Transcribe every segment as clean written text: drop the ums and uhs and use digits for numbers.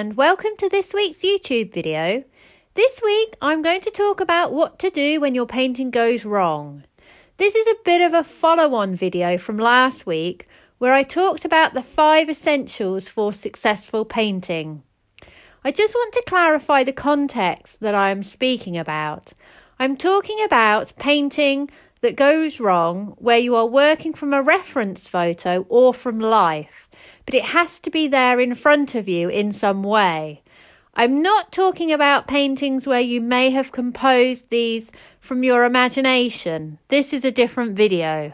and welcome to this week's YouTube video. This week I'm going to talk about what to do when your painting goes wrong. This is a bit of a follow-on video from last week where I talked about the 5 essentials for successful painting. I just want to clarify the context that I am speaking about. I'm talking about painting that goes wrong where you are working from a reference photo or from life, but it has to be there in front of you in some way. I'm not talking about paintings where you may have composed these from your imagination. This is a different video.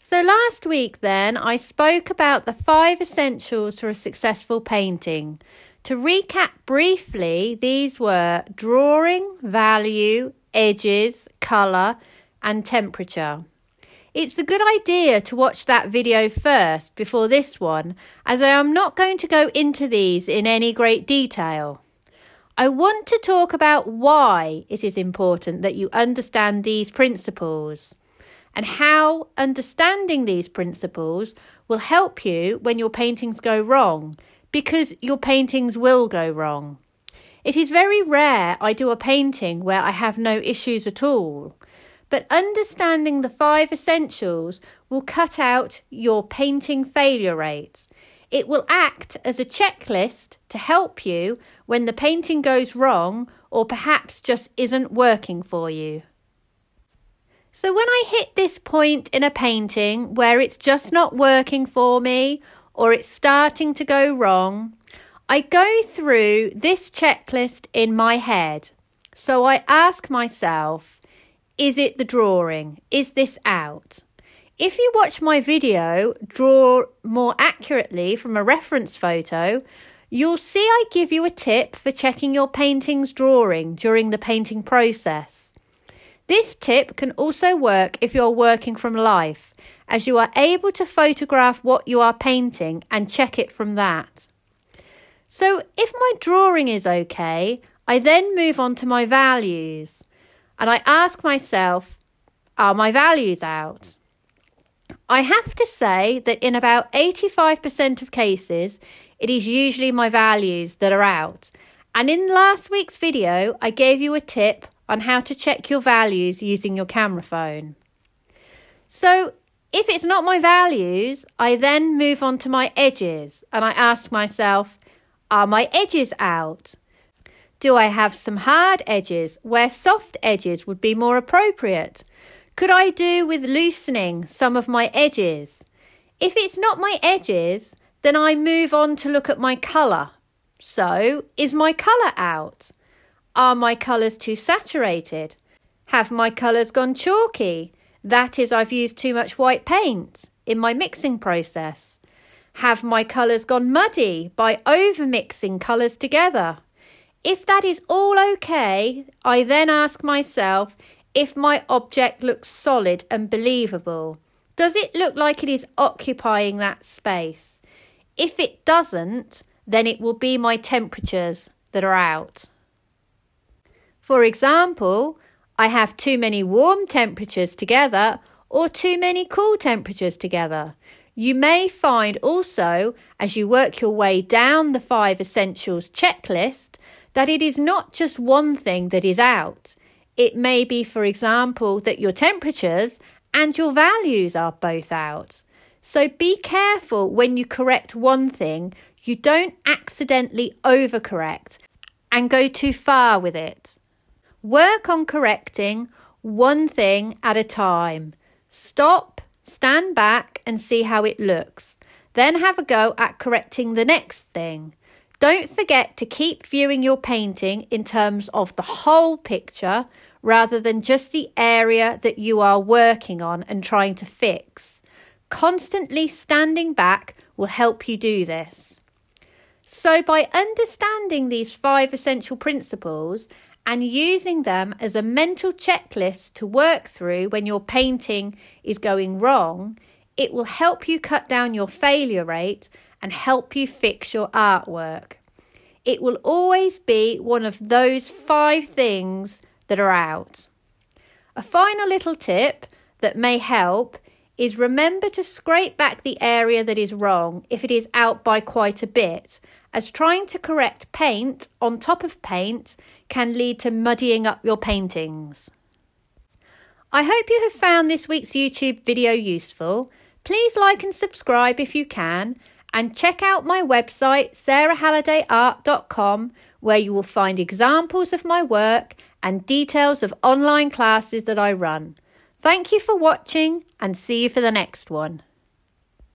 So last week then, I spoke about the 5 essentials for a successful painting. To recap briefly, these were drawing, value, edges, colour and temperature. It's a good idea to watch that video first before this one, as I am not going to go into these in any great detail. I want to talk about why it is important that you understand these principles and how understanding these principles will help you when your paintings go wrong, because your paintings will go wrong. It is very rare I do a painting where I have no issues at all, but understanding the 5 essentials will cut out your painting failure rate. It will act as a checklist to help you when the painting goes wrong or perhaps just isn't working for you. So when I hit this point in a painting where it's just not working for me or it's starting to go wrong, I go through this checklist in my head. So I ask myself, is it the drawing? Is this out? If you watch my video, Draw More Accurately from a Reference Photo, you'll see I give you a tip for checking your painting's drawing during the painting process. This tip can also work if you're working from life, as you are able to photograph what you are painting and check it from that. So if my drawing is okay, I then move on to my values and I ask myself, are my values out? I have to say that in about 85% of cases, it is usually my values that are out. And in last week's video, I gave you a tip on how to check your values using your camera phone. So if it's not my values, I then move on to my edges and I ask myself, are my edges out? Do I have some hard edges where soft edges would be more appropriate? Could I do with loosening some of my edges? If it's not my edges, then I move on to look at my colour. So, is my colour out? Are my colours too saturated? Have my colours gone chalky? That is, I've used too much white paint in my mixing process. Have my colours gone muddy by overmixing colours together? If that is all okay, I then ask myself if my object looks solid and believable. Does it look like it is occupying that space? If it doesn't, then it will be my temperatures that are out. For example, I have too many warm temperatures together or too many cool temperatures together. You may find also, as you work your way down the 5 essentials checklist, that it is not just one thing that is out. It may be, for example, that your temperatures and your values are both out. So be careful when you correct one thing, you don't accidentally overcorrect and go too far with it. Work on correcting one thing at a time. Stop. Stand back and see how it looks. Then have a go at correcting the next thing. Don't forget to keep viewing your painting in terms of the whole picture rather than just the area that you are working on and trying to fix. Constantly standing back will help you do this. So by understanding these 5 essential principles and using them as a mental checklist to work through when your painting is going wrong, it will help you cut down your failure rate and help you fix your artwork. It will always be one of those 5 things that are out. A final little tip that may help is remember to scrape back the area that is wrong if it is out by quite a bit, as trying to correct paint on top of paint can lead to muddying up your paintings. I hope you have found this week's YouTube video useful. Please like and subscribe if you can, and check out my website sarahhalladayart.com, where you will find examples of my work and details of online classes that I run. Thank you for watching, and see you for the next one.